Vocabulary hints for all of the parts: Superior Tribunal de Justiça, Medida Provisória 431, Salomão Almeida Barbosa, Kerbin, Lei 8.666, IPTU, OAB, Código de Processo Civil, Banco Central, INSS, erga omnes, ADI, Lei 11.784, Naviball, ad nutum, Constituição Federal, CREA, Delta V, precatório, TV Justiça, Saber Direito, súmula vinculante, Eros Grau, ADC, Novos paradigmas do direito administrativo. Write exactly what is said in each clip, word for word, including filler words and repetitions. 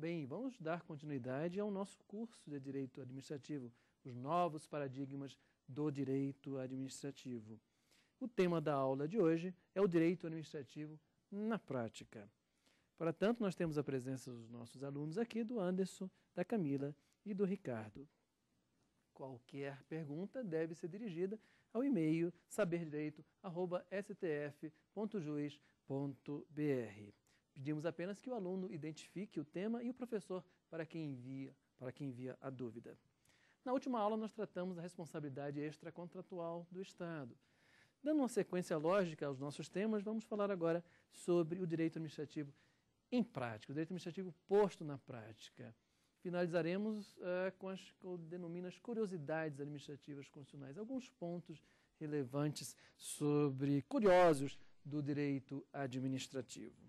bem, vamos dar continuidade ao nosso curso de Direito Administrativo, os novos paradigmas do direito administrativo. O tema da aula de hoje é o direito administrativo na prática. Para tanto, nós temos a presença dos nossos alunos aqui, do Anderson, da Camila e do Ricardo. Qualquer pergunta deve ser dirigida ao e-mail saber direito arroba s t f ponto juiz ponto b r. Pedimos apenas que o aluno identifique o tema e o professor para quem envia, para quem envia a dúvida. Na última aula, nós tratamos da responsabilidade extracontratual do Estado. Dando uma sequência lógica aos nossos temas, vamos falar agora sobre o direito administrativo em prática, o direito administrativo posto na prática. Finalizaremos uh, com as que eu denomino as curiosidades administrativas constitucionais, alguns pontos relevantes sobre curiosos do direito administrativo.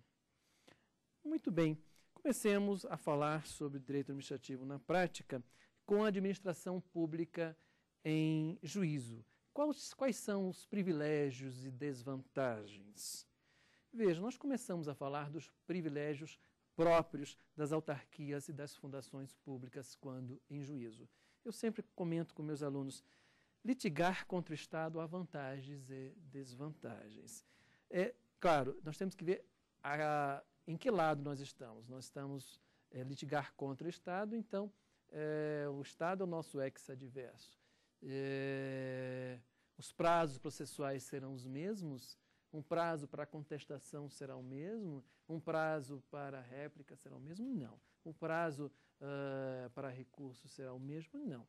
Muito bem, comecemos a falar sobre direito administrativo na prática com a administração pública em juízo. Quais, quais são os privilégios e desvantagens? Veja, nós começamos a falar dos privilégios próprios das autarquias e das fundações públicas quando em juízo. Eu sempre comento com meus alunos, litigar contra o Estado há vantagens e desvantagens. É, claro, nós temos que ver a, em que lado nós estamos. Nós estamos é, litigar contra o Estado, então é, o Estado é o nosso ex-adverso. É, os prazos processuais serão os mesmos, um prazo para contestação será o mesmo, um prazo para réplica será o mesmo? Não. Um prazo uh, para recurso será o mesmo? Não.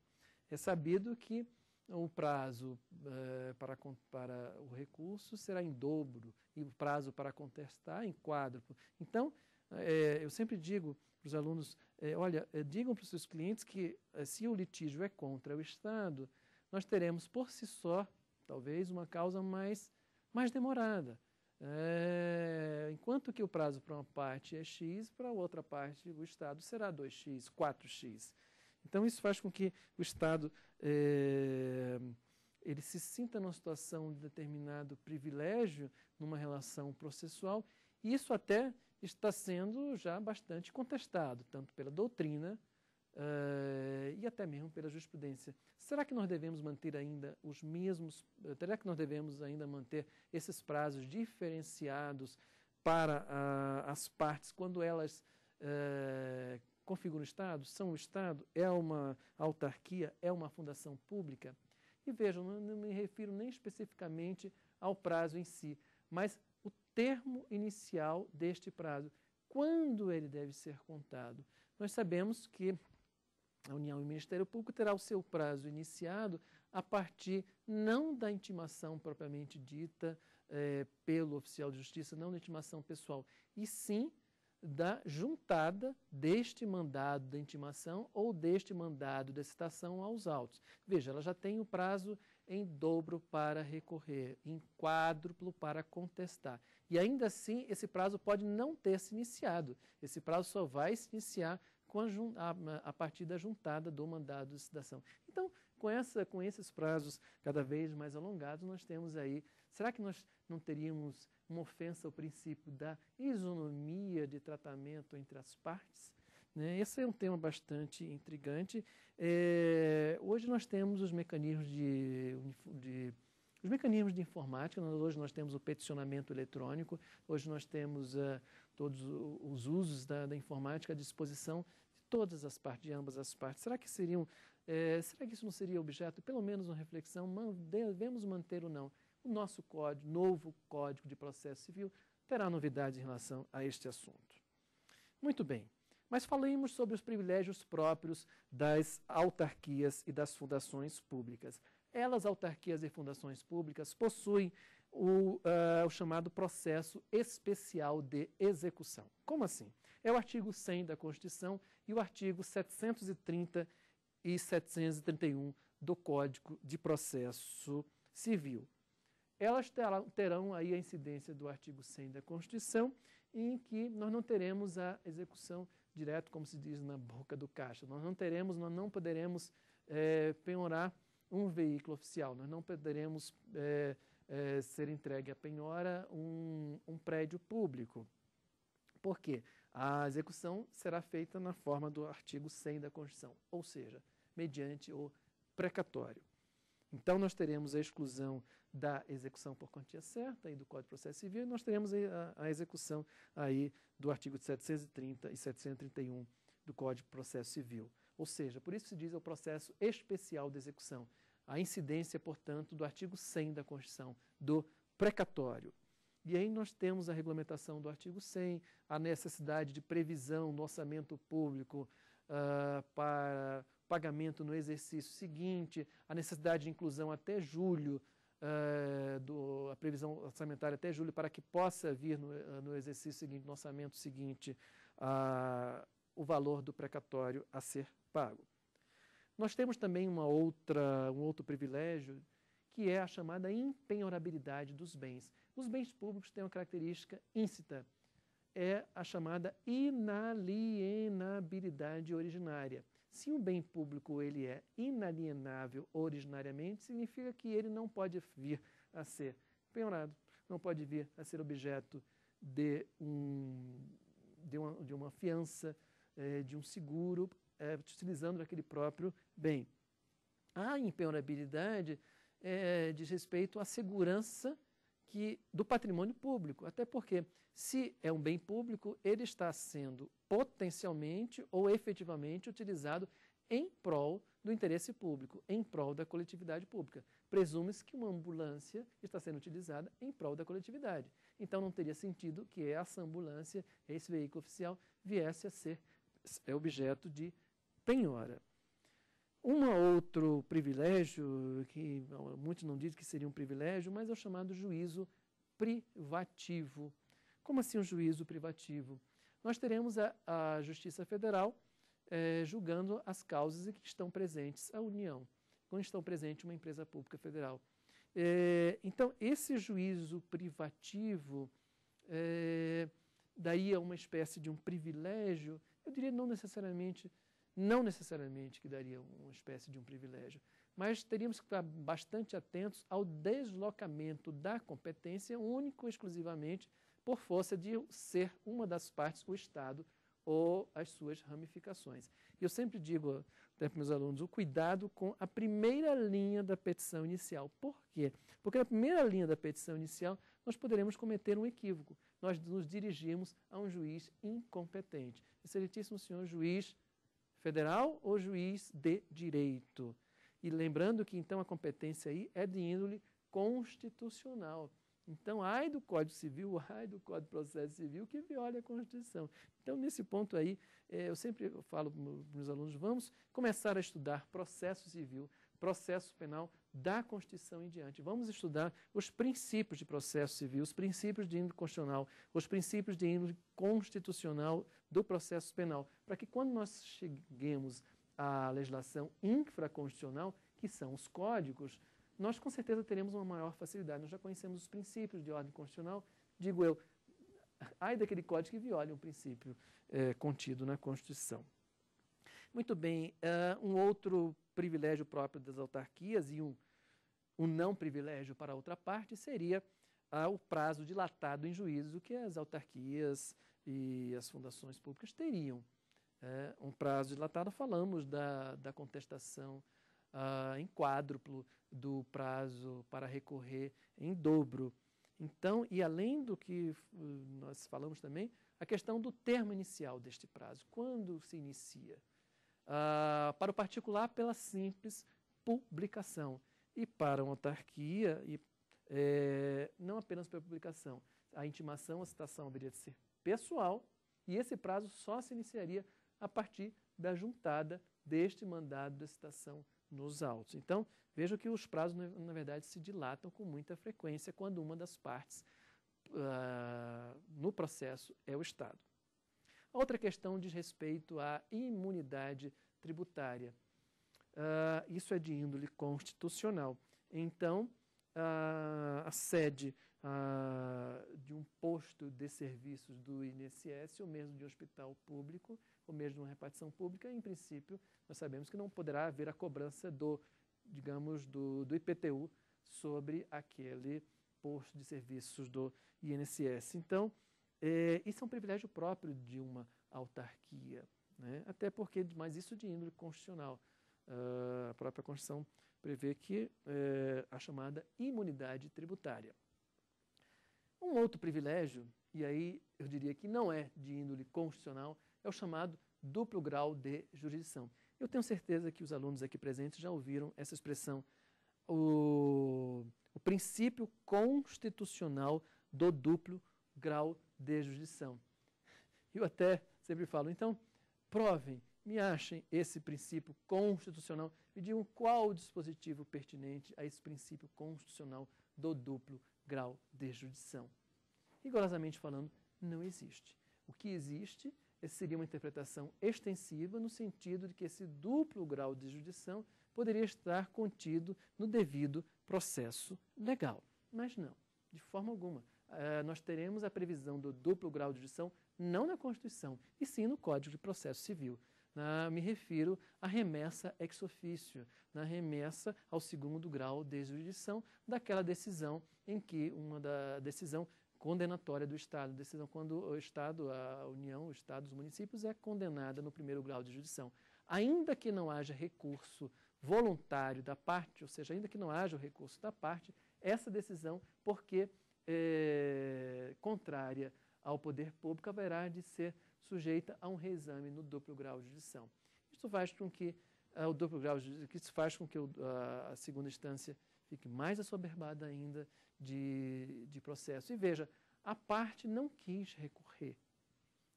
É sabido que o prazo uh, para, para o recurso será em dobro e o prazo para contestar em quádruplo. Então, é, eu sempre digo para os alunos, é, olha, é, digam para os seus clientes que se o litígio é contra o Estado, nós teremos por si só, talvez, uma causa mais, mais demorada. É, enquanto que o prazo para uma parte é X, para a outra parte o Estado será dois X, quatro X. Então, isso faz com que o Estado é, ele se sinta numa situação de determinado privilégio numa relação processual, e isso até está sendo já bastante contestado, tanto pela doutrina Uh, e até mesmo pela jurisprudência. Será que nós devemos manter ainda os mesmos, será que nós devemos ainda manter esses prazos diferenciados para uh, as partes quando elas uh, configuram o Estado, são o Estado, é uma autarquia, é uma fundação pública? E vejam, não, não me refiro nem especificamente ao prazo em si, mas o termo inicial deste prazo, quando ele deve ser contado. Nós sabemos que a União e o Ministério Público terá o seu prazo iniciado a partir não da intimação propriamente dita eh, pelo oficial de justiça, não da intimação pessoal, e sim da juntada deste mandado de intimação ou deste mandado de citação aos autos. Veja, ela já tem o prazo em dobro para recorrer, em quádruplo para contestar. E ainda assim, esse prazo pode não ter se iniciado. Esse prazo só vai se iniciar com a, a, a partir da juntada do mandado de citação. Então, com, essa, com esses prazos cada vez mais alongados, nós temos aí... Será que nós não teríamos uma ofensa ao princípio da isonomia de tratamento entre as partes? Né? Esse é um tema bastante intrigante. É, hoje nós temos os mecanismos de, de, os mecanismos de informática, hoje nós temos o peticionamento eletrônico, hoje nós temos uh, todos os usos da, da informática à disposição de todas as partes, de ambas as partes. Será que seriam, é, será que isso não seria objeto, pelo menos uma reflexão, devemos manter ou não? O nosso código, novo Código de Processo Civil, terá novidades em relação a este assunto. Muito bem, mas falemos sobre os privilégios próprios das autarquias e das fundações públicas. Elas, autarquias e fundações públicas, possuem o, uh, o chamado processo especial de execução. Como assim? É o artigo cem da Constituição e o artigo setecentos e trinta e setecentos e trinta e um do Código de Processo Civil. Elas terão aí a incidência do artigo cem da Constituição, em que nós não teremos a execução direta, como se diz na boca do caixa. Nós não teremos, nós não poderemos é, penhorar um veículo oficial, nós não poderemos é, é, ser entregue à penhora um, um prédio público. Por quê? A execução será feita na forma do artigo cem da Constituição, ou seja, mediante o precatório. Então, nós teremos a exclusão da execução por quantia certa e do Código de Processo Civil, e nós teremos a, a execução aí do artigo setecentos e trinta e setecentos e trinta e um do Código de Processo Civil. Ou seja, por isso se diz é o processo especial de execução. A incidência, portanto, do artigo cem da Constituição, do precatório. E aí nós temos a regulamentação do artigo cem, a necessidade de previsão no orçamento público uh, para pagamento no exercício seguinte, a necessidade de inclusão até julho, uh, do, a previsão orçamentária até julho, para que possa vir no, uh, no exercício seguinte, no orçamento seguinte, uh, o valor do precatório a ser pago. Nós temos também uma outra, um outro privilégio, que é a chamada impenhorabilidade dos bens. Os bens públicos têm uma característica íncita, é a chamada inalienabilidade originária. Se um bem público ele é inalienável originariamente, significa que ele não pode vir a ser penhorado, não pode vir a ser objeto de, um, de, uma, de uma fiança, eh, de um seguro, eh, utilizando aquele próprio bem. A impenhorabilidade É, diz respeito à segurança que, do patrimônio público. Até porque, se é um bem público, ele está sendo potencialmente ou efetivamente utilizado em prol do interesse público, em prol da coletividade pública. Presume-se que uma ambulância está sendo utilizada em prol da coletividade. Então, não teria sentido que essa ambulância, esse veículo oficial, viesse a ser objeto de penhora. Um outro privilégio, que muitos não dizem que seria um privilégio, mas é o chamado juízo privativo. Como assim um juízo privativo? Nós teremos a, a Justiça Federal eh, julgando as causas em que estão presentes a União, quando estão presentes uma empresa pública federal. Eh, então, esse juízo privativo, eh, daí é uma espécie de um privilégio, eu diria não necessariamente Não necessariamente que daria uma espécie de um privilégio, mas teríamos que estar bastante atentos ao deslocamento da competência único e exclusivamente por força de ser uma das partes o Estado ou as suas ramificações. Eu sempre digo até para meus alunos, o cuidado com a primeira linha da petição inicial. Por quê? Porque na primeira linha da petição inicial nós poderemos cometer um equívoco. Nós nos dirigimos a um juiz incompetente. Excelentíssimo senhor juiz federal ou juiz de direito. E lembrando que, então, a competência aí é de índole constitucional. Então, ai do Código Civil, ai do Código de Processo Civil, que viola a Constituição. Então, nesse ponto aí, eh, eu sempre falo para os alunos, vamos começar a estudar processo civil, processo penal da Constituição em diante. Vamos estudar os princípios de processo civil, os princípios de índole constitucional, os princípios de índole constitucional do processo penal, para que quando nós cheguemos à legislação infraconstitucional, que são os códigos, nós com certeza teremos uma maior facilidade. Nós já conhecemos os princípios de ordem constitucional, digo eu, ai daquele código que viola um princípio eh, contido na Constituição. Muito bem, uh, um outro privilégio próprio das autarquias e um, um não privilégio para a outra parte seria ah, o prazo dilatado em juízo que as autarquias e as fundações públicas teriam. É, um prazo dilatado, falamos da, da contestação ah, em quádruplo, do prazo para recorrer em dobro. Então, e além do que nós falamos também, a questão do termo inicial deste prazo, quando se inicia? Uh, para o particular, pela simples publicação. E para uma autarquia, e, é, não apenas pela publicação. A intimação, a citação, haveria de ser pessoal, e esse prazo só se iniciaria a partir da juntada deste mandado de citação nos autos. Então, vejo que os prazos, na verdade, se dilatam com muita frequência quando uma das partes uh, no processo é o Estado. Outra questão diz respeito à imunidade tributária. Uh, isso é de índole constitucional. Então, uh, a sede uh, de um posto de serviços do I N S S, ou mesmo de um hospital público, ou mesmo de uma repartição pública, em princípio, nós sabemos que não poderá haver a cobrança do, digamos, do, do I P T U sobre aquele posto de serviços do I N S S. Então, É, isso é um privilégio próprio de uma autarquia, né? Até porque, mas isso de índole constitucional. Uh, a própria Constituição prevê que uh, a chamada imunidade tributária. Um outro privilégio, e aí eu diria que não é de índole constitucional, é o chamado duplo grau de jurisdição. Eu tenho certeza que os alunos aqui presentes já ouviram essa expressão, o, o princípio constitucional do duplo grau de jurisdição. Eu até sempre falo, então, provem, me achem esse princípio constitucional, me digam qual o dispositivo pertinente a esse princípio constitucional do duplo grau de jurisdição. Rigorosamente falando, não existe. O que existe seria uma interpretação extensiva no sentido de que esse duplo grau de jurisdição poderia estar contido no devido processo legal. Mas não, de forma alguma. Uh, nós teremos a previsão do duplo grau de jurisdição não na Constituição, e sim no Código de Processo Civil. Na, me refiro à remessa ex officio, na remessa ao segundo grau de jurisdição daquela decisão em que uma da decisão condenatória do Estado, decisão quando o Estado, a União, o Estado, os municípios é condenada no primeiro grau de jurisdição. Ainda que não haja recurso voluntário da parte, ou seja, ainda que não haja o recurso da parte, essa decisão, porque é, contrária ao poder público, haverá de ser sujeita a um reexame no duplo grau de jurisdição. Isso faz com que uh, o duplo grau de, isso faz com que uh, a segunda instância fique mais assoberbada ainda de, de processo. E veja, a parte não quis recorrer.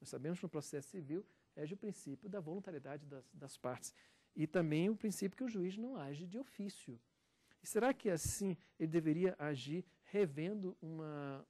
Nós sabemos que no processo civil rege o princípio da voluntariedade das, das partes e também o princípio que o juiz não age de ofício. E será que assim ele deveria agir revendo uma,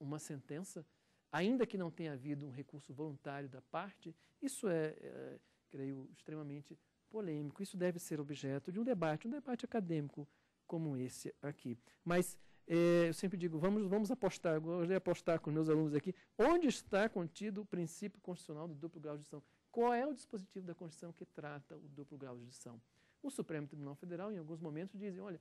uma sentença? Ainda que não tenha havido um recurso voluntário da parte, isso é, é, creio, extremamente polêmico. Isso deve ser objeto de um debate, um debate acadêmico como esse aqui. Mas é, eu sempre digo, vamos, vamos apostar, eu gostaria de apostar com meus alunos aqui, onde está contido o princípio constitucional do duplo grau de jurisdição? Qual é o dispositivo da Constituição que trata o duplo grau de jurisdição? O Supremo Tribunal Federal, em alguns momentos, dizem, olha,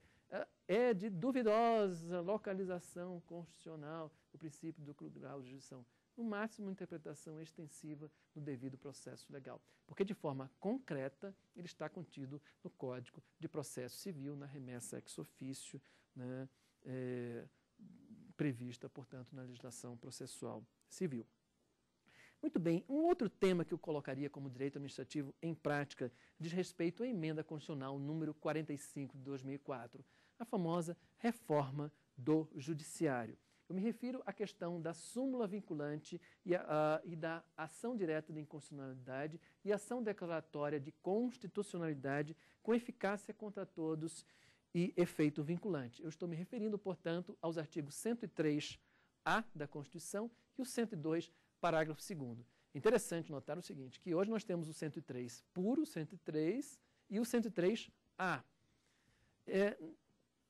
é de duvidosa localização constitucional o princípio do duplo grau de jurisdição. No máximo, uma interpretação extensiva no devido processo legal. Porque, de forma concreta, ele está contido no Código de Processo Civil, na remessa ex officio, né, é, prevista, portanto, na legislação processual civil. Muito bem, um outro tema que eu colocaria como direito administrativo em prática diz respeito à emenda constitucional número quarenta e cinco de dois mil e quatro, a famosa reforma do judiciário. Eu me refiro à questão da súmula vinculante e, a, a, e da ação direta de inconstitucionalidade e ação declaratória de constitucionalidade com eficácia contra todos e efeito vinculante. Eu estou me referindo, portanto, aos artigos cento e três A da Constituição e o cento e dois parágrafo segundo. Interessante notar o seguinte, que hoje nós temos o cento e três puro, cento e três, e o cento e três A. É,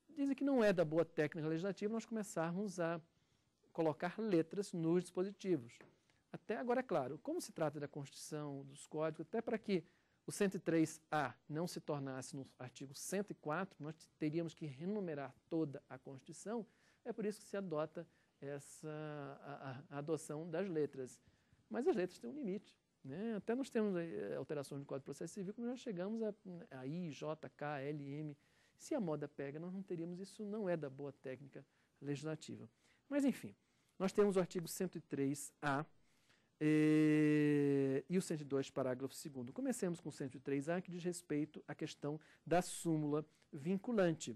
dizem que não é da boa técnica legislativa nós começarmos a colocar letras nos dispositivos. Até agora, é claro, como se trata da Constituição, dos códigos, até para que o cento e três A não se tornasse no artigo cento e quatro, nós teríamos que renumerar toda a Constituição, é por isso que se adota essa a, a adoção das letras. Mas as letras têm um limite, né? Até nós temos alterações no Código de Processo Civil, como nós chegamos a, a I, J, K, L, M. Se a moda pega, nós não teríamos isso, não é da boa técnica legislativa. Mas, enfim, nós temos o artigo cento e três A e, e o cento e dois, parágrafo segundo. Comecemos com o cento e três A, que diz respeito à questão da súmula vinculante.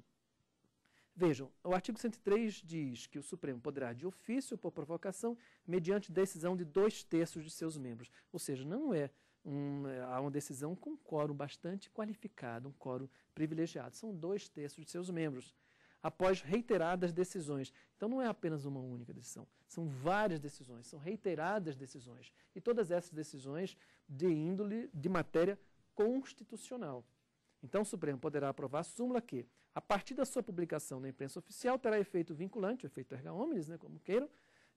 Vejam, o artigo cento e três diz que o Supremo poderá, de ofício ou por provocação, mediante decisão de dois terços de seus membros. Ou seja, não é um, há uma decisão com um quórum bastante qualificado, um quórum privilegiado. São dois terços de seus membros, após reiteradas decisões. Então, não é apenas uma única decisão, são várias decisões, são reiteradas decisões. E todas essas decisões de índole, de matéria constitucional. Então, o Supremo poderá aprovar a súmula que, a partir da sua publicação na imprensa oficial, terá efeito vinculante, efeito erga omnes, né, como queiram,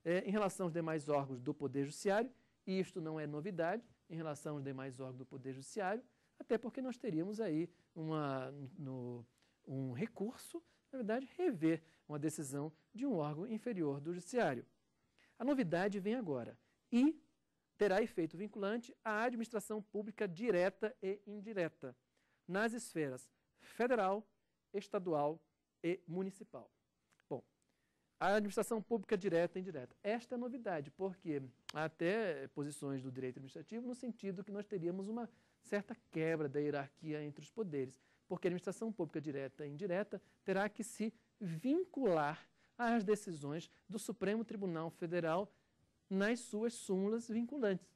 é, em relação aos demais órgãos do Poder Judiciário, e isto não é novidade em relação aos demais órgãos do Poder Judiciário, até porque nós teríamos aí uma, no, um recurso, na verdade, rever uma decisão de um órgão inferior do Judiciário. A novidade vem agora e terá efeito vinculante à administração pública direta e indireta, nas esferas federal, estadual e municipal. Bom, a administração pública direta e indireta. Esta é a novidade, porque há até posições do direito administrativo no sentido que nós teríamos uma certa quebra da hierarquia entre os poderes, porque a administração pública direta e indireta terá que se vincular às decisões do Supremo Tribunal Federal nas suas súmulas vinculantes.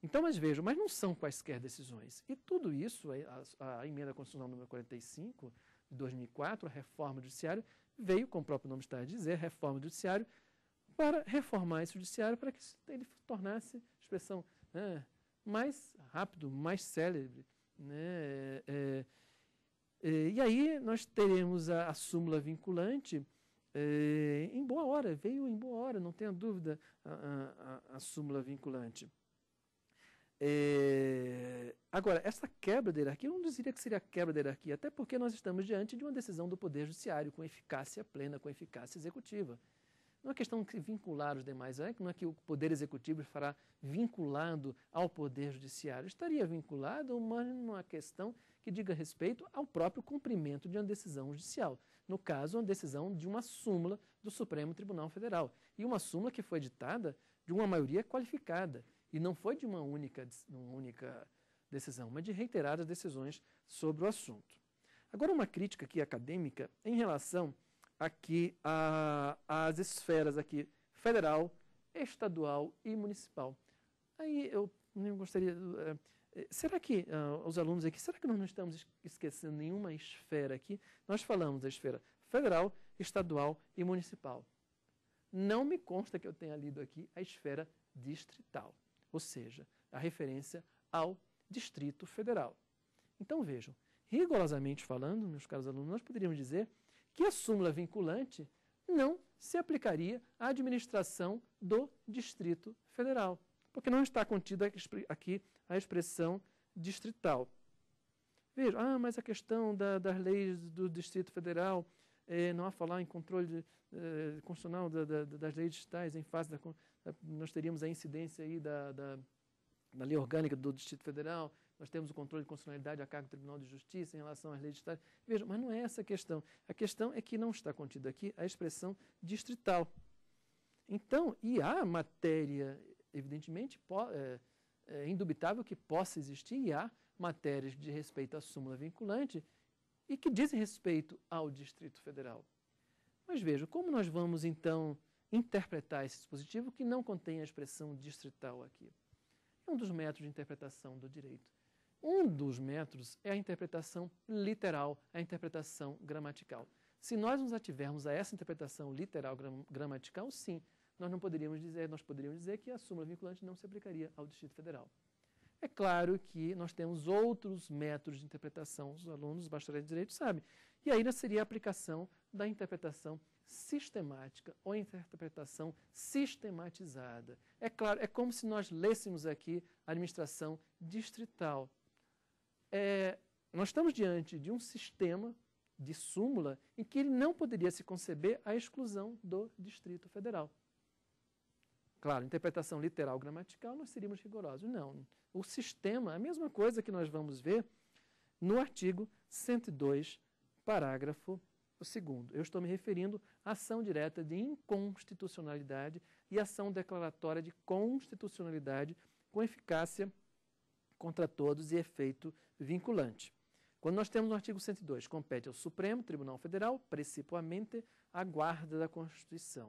Então, mas vejam, mas não são quaisquer decisões. E tudo isso, a, a Emenda Constitucional número quarenta e cinco, de dois mil e quatro, a reforma do judiciário, veio, como o próprio nome está a dizer, reforma do judiciário, para reformar esse judiciário, para que ele tornasse a expressão né, mais rápido, mais célebre. Né, é, é, e aí nós teremos a, a súmula vinculante, É, em boa hora, veio em boa hora, não tenha dúvida, a, a, a súmula vinculante. É, agora, essa quebra da hierarquia, eu não diria que seria a quebra da hierarquia, até porque nós estamos diante de uma decisão do Poder Judiciário, com eficácia plena, com eficácia executiva. Não é questão de vincular os demais, não é que o Poder Executivo fará vinculado ao Poder Judiciário. Estaria vinculado, mas não é questão que diga respeito ao próprio cumprimento de uma decisão judicial. No caso, uma decisão de uma súmula do Supremo Tribunal Federal. E uma súmula que foi editada de uma maioria qualificada. E não foi de uma única, uma única decisão, mas de reiteradas decisões sobre o assunto. Agora, uma crítica aqui acadêmica em relação aqui a, às esferas aqui federal, estadual e municipal. Aí eu nem gostaria... Será que, uh, os alunos aqui, será que nós não estamos esquecendo nenhuma esfera aqui? Nós falamos da esfera federal, estadual e municipal. Não me consta que eu tenha lido aqui a esfera distrital, ou seja, a referência ao Distrito Federal. Então vejam, rigorosamente falando, meus caros alunos, nós poderíamos dizer que a súmula vinculante não se aplicaria à administração do Distrito Federal, porque não está contida aqui a expressão distrital. Veja, ah, mas a questão da, das leis do Distrito Federal, eh, não há falar em controle de, eh, constitucional da, da, das leis distritais, em face da, da, nós teríamos a incidência aí da, da, da lei orgânica do Distrito Federal, nós temos o controle de constitucionalidade a cargo do Tribunal de Justiça em relação às leis distritais. Veja, mas não é essa a questão. A questão é que não está contida aqui a expressão distrital. Então, e há matéria, evidentemente, pode... É, É indubitável que possa existir e há matérias de respeito à súmula vinculante e que dizem respeito ao Distrito Federal. Mas veja, como nós vamos então interpretar esse dispositivo que não contém a expressão distrital aqui? É um dos métodos de interpretação do direito. Um dos métodos é a interpretação literal, a interpretação gramatical. Se nós nos ativermos a essa interpretação literal gram- gramatical, sim, nós não poderíamos dizer, nós poderíamos dizer que a súmula vinculante não se aplicaria ao Distrito Federal. É claro que nós temos outros métodos de interpretação, os alunos do bacharelado em Direito sabem. E aí seria a aplicação da interpretação sistemática ou interpretação sistematizada. É claro, é como se nós lêssemos aqui a administração distrital. É, nós estamos diante de um sistema de súmula em que ele não poderia se conceber a exclusão do Distrito Federal. Claro, interpretação literal gramatical, nós seríamos rigorosos. Não, o sistema, a mesma coisa que nós vamos ver no artigo cento e dois, parágrafo segundo. Eu estou me referindo à ação direta de inconstitucionalidade e ação declaratória de constitucionalidade com eficácia contra todos e efeito vinculante. Quando nós temos no artigo cento e dois, compete ao Supremo Tribunal Federal, principalmente, a guarda da Constituição,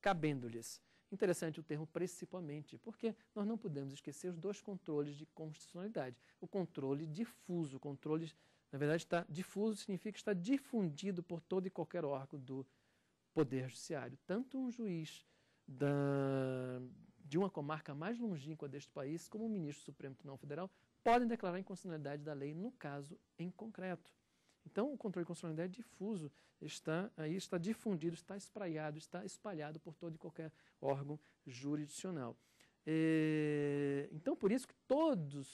cabendo-lhes. Interessante o termo principalmente, porque nós não podemos esquecer os dois controles de constitucionalidade. O controle difuso, o controle, na verdade, está difuso, significa que está difundido por todo e qualquer órgão do Poder Judiciário. Tanto um juiz da, de uma comarca mais longínqua deste país, como o ministro do Supremo Tribunal Federal, podem declarar a inconstitucionalidade da lei, no caso, em concreto. Então, o controle de constitucionalidade é difuso, está, aí está difundido, está espraiado, está espalhado por todo e qualquer órgão jurisdicional. É, então, por isso que todos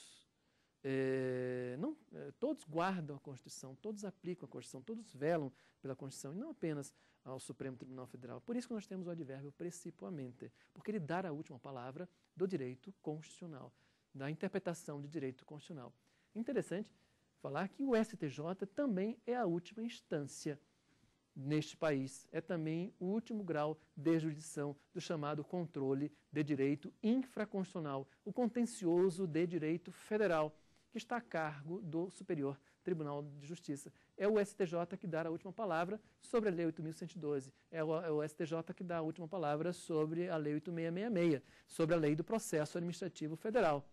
É, não, é, todos guardam a Constituição, todos aplicam a Constituição, todos velam pela Constituição, e não apenas ao Supremo Tribunal Federal. Por isso que nós temos o advérbio principalmente, porque ele dá a última palavra do direito constitucional, da interpretação de direito constitucional. Interessante falar que o S T J também é a última instância neste país, é também o último grau de jurisdição do chamado controle de direito infraconstitucional, o contencioso de direito federal, que está a cargo do Superior Tribunal de Justiça. É o S T J que dá a última palavra sobre a Lei oito mil cento e doze, é o S T J que dá a última palavra sobre a Lei oito mil seiscentos e sessenta e seis, sobre a Lei do Processo Administrativo Federal.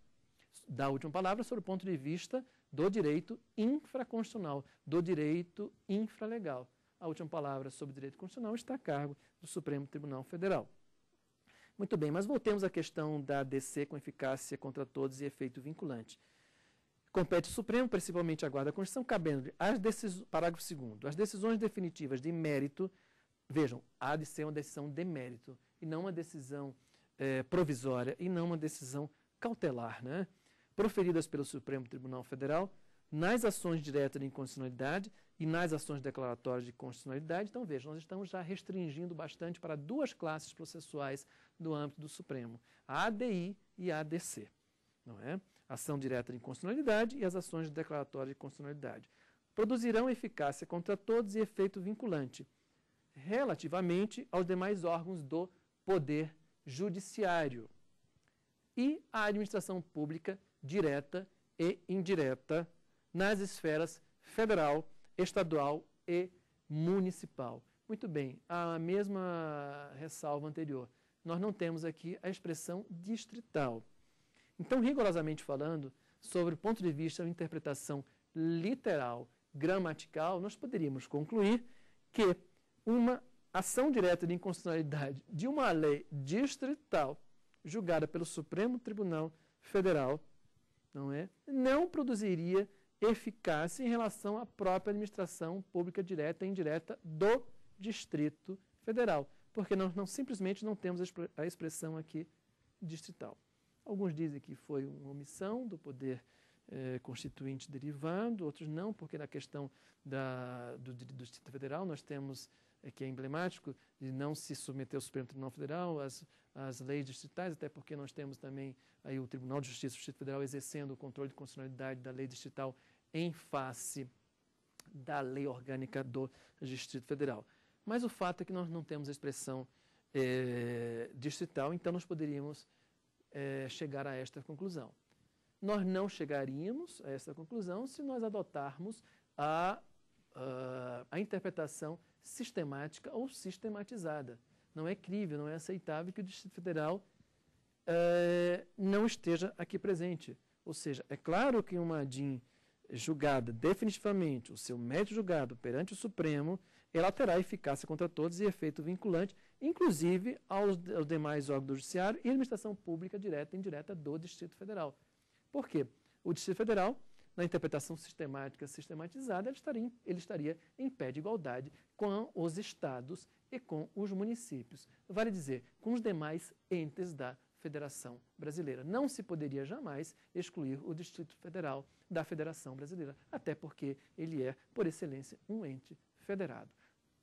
Dá a última palavra sobre o ponto de vista do direito infraconstitucional, do direito infralegal. A última palavra sobre o direito constitucional está a cargo do Supremo Tribunal Federal. Muito bem, mas voltemos à questão da A D C com eficácia contra todos e efeito vinculante. Compete o Supremo, principalmente a guarda da Constituição, cabendo-lhe as decisões, parágrafo segundo, as decisões definitivas de mérito, vejam, há de ser uma decisão de mérito, e não uma decisão eh, provisória, e não uma decisão cautelar, né? Proferidas pelo Supremo Tribunal Federal, nas ações diretas de inconstitucionalidade e nas ações declaratórias de constitucionalidade. Então, vejam, nós estamos já restringindo bastante para duas classes processuais no âmbito do Supremo, a ADI e a ADC, não é? Ação direta de inconstitucionalidade e as ações declaratórias de constitucionalidade. Produzirão eficácia contra todos e efeito vinculante relativamente aos demais órgãos do Poder Judiciário e à administração pública direta e indireta nas esferas federal, estadual e municipal. Muito bem, a mesma ressalva anterior. Nós não temos aqui a expressão distrital. Então, rigorosamente falando, sobre o ponto de vista da interpretação literal, gramatical, nós poderíamos concluir que uma ação direta de inconstitucionalidade de uma lei distrital julgada pelo Supremo Tribunal Federal, não é, não produziria eficácia em relação à própria administração pública direta e indireta do Distrito Federal, porque nós não, simplesmente não temos a expressão aqui distrital. Alguns dizem que foi uma omissão do poder eh, constituinte derivado, outros não, porque na questão da, do, do Distrito Federal nós temos, eh, que é emblemático, de não se submeter ao Supremo Tribunal Federal, às, às leis distritais, até porque nós temos também aí, o Tribunal de Justiça do Distrito Federal exercendo o controle de constitucionalidade da lei distrital em face da lei orgânica do Distrito Federal. Mas o fato é que nós não temos a expressão eh, distrital, então nós poderíamos É, chegar a esta conclusão. Nós não chegaríamos a esta conclusão se nós adotarmos a, a, a interpretação sistemática ou sistematizada. Não é crível, não é aceitável que o Distrito Federal é, não esteja aqui presente. Ou seja, é claro que uma A D I julgada definitivamente, o seu mérito julgado perante o Supremo, ela terá eficácia contra todos e efeito vinculante, inclusive aos, aos demais órgãos do Judiciário e administração pública direta e indireta do Distrito Federal. Por quê? O Distrito Federal, na interpretação sistemática sistematizada, ele estaria, ele estaria em pé de igualdade com os estados e com os municípios, vale dizer, com os demais entes da Federação Brasileira. Não se poderia jamais excluir o Distrito Federal da Federação Brasileira, até porque ele é, por excelência, um ente federado,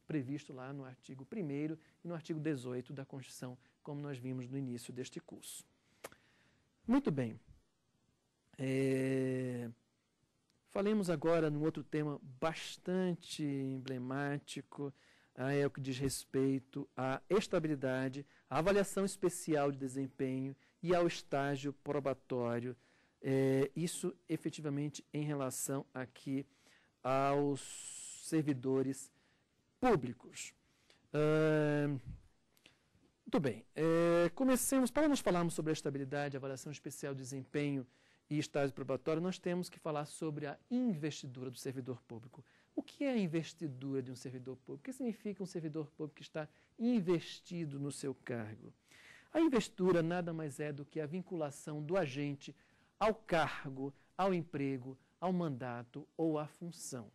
previsto lá no artigo primeiro e no artigo dezoito da Constituição, como nós vimos no início deste curso. Muito bem. É... Falemos agora num outro tema bastante emblemático, é o que diz respeito à estabilidade, à avaliação especial de desempenho e ao estágio probatório. É, isso, efetivamente, em relação aqui aos servidores públicos. Uh, muito bem, é, comecemos, para nós falarmos sobre a estabilidade, avaliação especial de desempenho e estágio probatório, nós temos que falar sobre a investidura do servidor público. O que é a investidura de um servidor público? O que significa um servidor público que está investido no seu cargo? A investidura nada mais é do que a vinculação do agente ao cargo, ao emprego, ao mandato ou à função.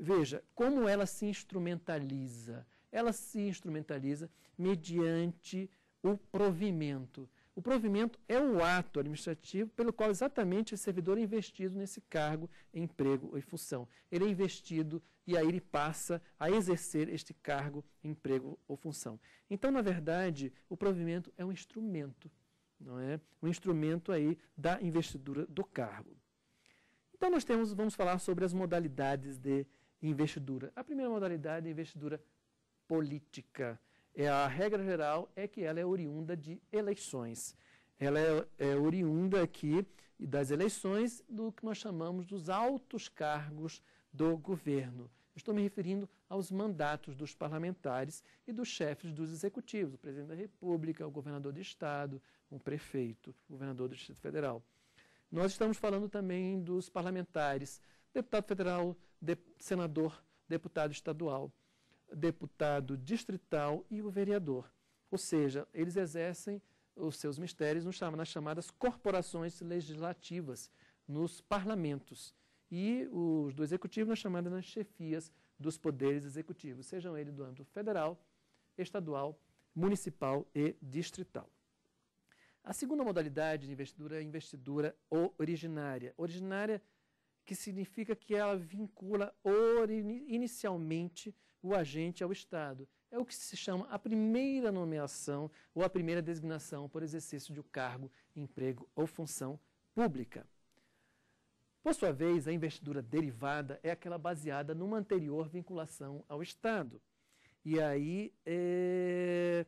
Veja, como ela se instrumentaliza? Ela se instrumentaliza mediante o provimento. O provimento é o ato administrativo pelo qual exatamente o servidor é investido nesse cargo, emprego ou função. Ele é investido e aí ele passa a exercer este cargo, emprego ou função. Então, na verdade, o provimento é um instrumento, não é? Um instrumento aí da investidura do cargo. Então, nós temos, vamos falar sobre as modalidades de investidura. A primeira modalidade é a investidura política. É, a regra geral é que ela é oriunda de eleições. Ela é, é oriunda aqui das eleições do que nós chamamos dos altos cargos do governo. Estou me referindo aos mandatos dos parlamentares e dos chefes dos executivos, o presidente da República, o governador de estado, o prefeito, o governador do Distrito Federal. Nós estamos falando também dos parlamentares, deputado federal, de, senador, deputado estadual, deputado distrital e o vereador. Ou seja, eles exercem os seus ministérios nas chamadas corporações legislativas, nos parlamentos, e os do executivo nas chamadas nas chefias dos poderes executivos, sejam eles do âmbito federal, estadual, municipal e distrital. A segunda modalidade de investidura é a investidura originária. Originária que significa que ela vincula inicialmente o agente ao Estado. É o que se chama a primeira nomeação ou a primeira designação por exercício de um cargo, emprego ou função pública. Por sua vez, a investidura derivada é aquela baseada numa anterior vinculação ao Estado. E aí é...